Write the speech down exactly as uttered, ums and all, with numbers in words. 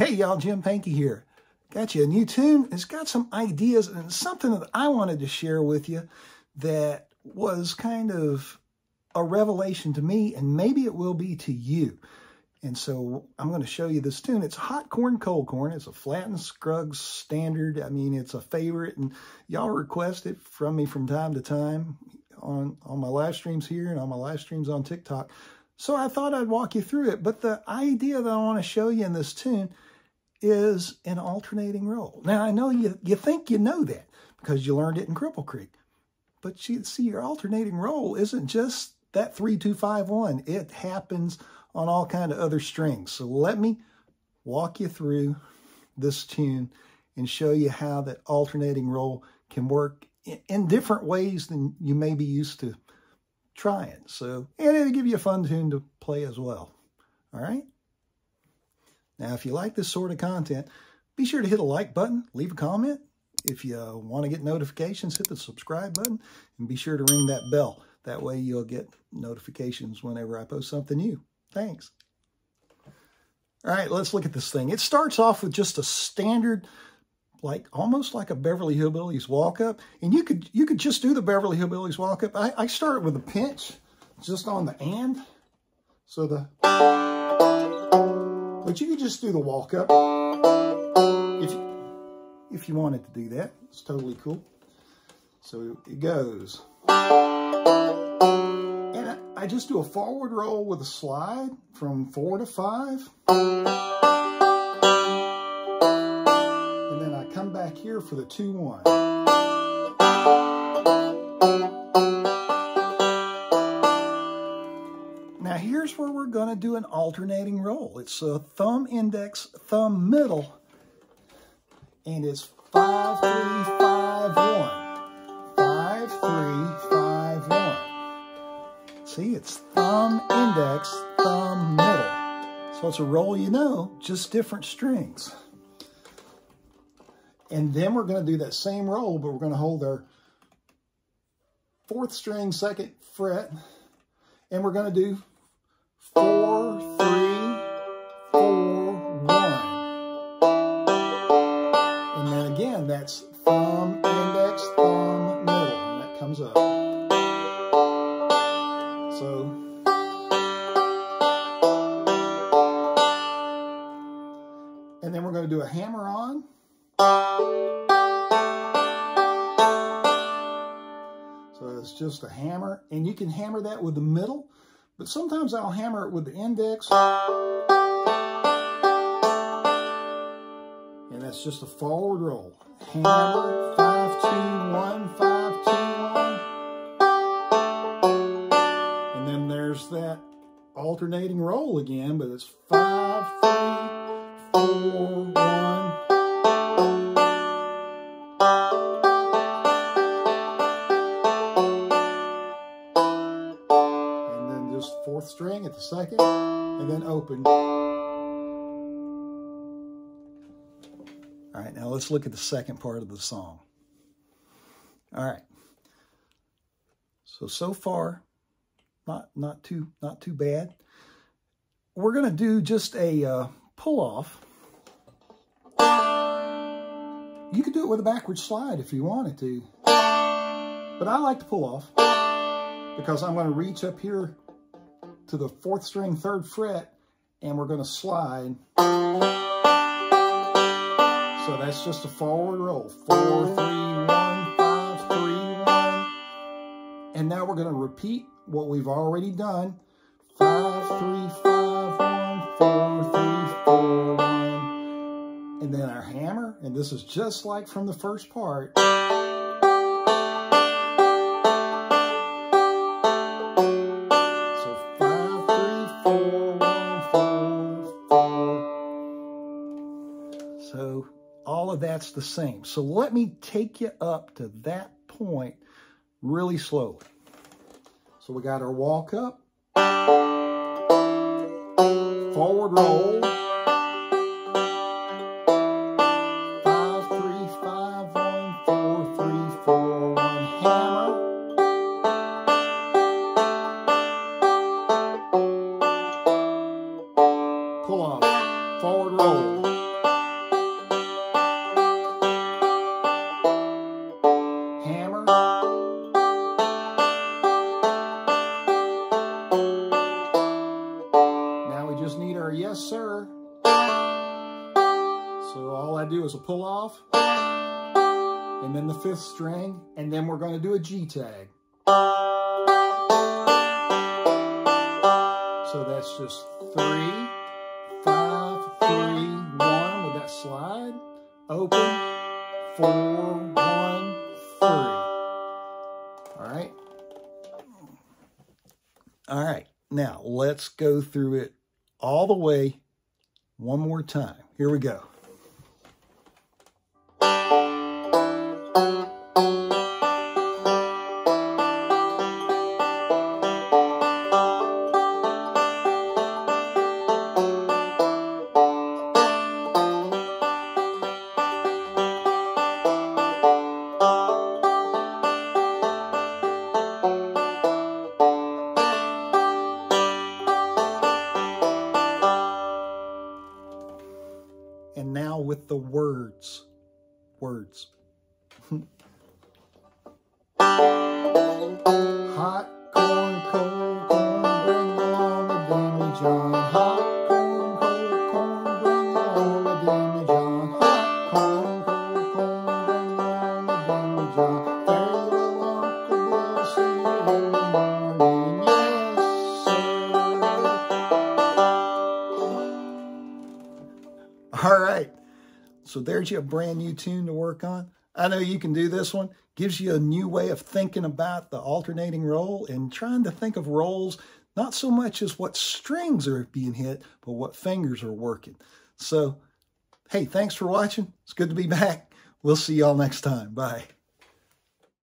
Hey y'all, Jim Pankey here. Got you a new tune. It's got some ideas and something that I wanted to share with you that was kind of a revelation to me, and maybe it will be to you. And so I'm going to show you this tune. It's Hot Corn, Cold Corn. It's a flattened Scruggs standard. I mean, it's a favorite, and y'all request it from me from time to time on, on my live streams here and on my live streams on TikTok. So I thought I'd walk you through it. But the idea that I want to show you in this tune is an alternating roll. Now, I know you, you think you know that because you learned it in Cripple Creek. But you see, your alternating roll isn't just that three two five one. It happens on all kind of other strings. So let me walk you through this tune and show you how that alternating roll can work in, in different ways than you may be used to trying. So, and it'll give you a fun tune to play as well. All right. Now, if you like this sort of content, be sure to hit a like button, leave a comment. If you want to get notifications, hit the subscribe button and be sure to ring that bell. That way you'll get notifications whenever I post something new. Thanks. All right, let's look at this thing. It starts off with just a standard, like almost like a Beverly Hillbillies walk-up. And you could you could just do the Beverly Hillbillies walk-up. I, I start with a pinch just on the and. So the... But you could just do the walk-up if, if you wanted to do that. It's totally cool. So it goes... I just do a forward roll with a slide from four to five. And then I come back here for the two one. Now here's where we're gonna do an alternating roll. It's a thumb index, thumb middle, and it's five, three, five, one. Five, three, five, one. See, it's thumb index, thumb middle. So it's a roll you know, just different strings. And then we're going to do that same roll, but we're going to hold our fourth string, second fret, and we're going to do four, three, four, one. And then again, that's thumb index, thumb middle, and that comes up. So, and then we're going to do a hammer on, so it's just a hammer, and you can hammer that with the middle, but sometimes I'll hammer it with the index, and that's just a forward roll, hammer, five, two, one, five, two, that alternating roll again, but it's five, three, four, one. And then just fourth string at the second, and then open. All right, now let's look at the second part of the song. All right. So, so far, Not, not too not too bad. We're going to do just a uh, pull-off. You could do it with a backward slide if you wanted to. But I like to pull-off because I'm going to reach up here to the fourth string, third fret, and we're going to slide. So that's just a forward roll. Four, three, one, five, three, one. And now we're going to repeat what we've already done. Five, three, five, one, four, three, four, one. And then our hammer, and this is just like from the first part. So five, three, four, one, four, four. So all of that's the same. So let me take you up to that point really slowly. So we got our walk up, forward roll, five, three, five, one, four, three, four, one, hammer, pull off, forward roll. sir. So all I do is a pull off, and then the fifth string, and then we're going to do a G tag. So that's just three, five, three, one with that slide, open, four, one, three. All right. All right. Now let's go through it all the way one more time. Here we go. And now with the words, words. Hot corn, cold corn, bring along the Jimmy John. Hot corn, cold corn, bring along the Jimmy John. Hot corn, cold corn, bring along the Jimmy John. There's a lot to be seen in the morning, yes, sir. All right. So there's your brand new tune to work on. I know you can do this one. Gives you a new way of thinking about the alternating roll and trying to think of rolls, not so much as what strings are being hit, but what fingers are working. So, hey, thanks for watching. It's good to be back. We'll see y'all next time. Bye.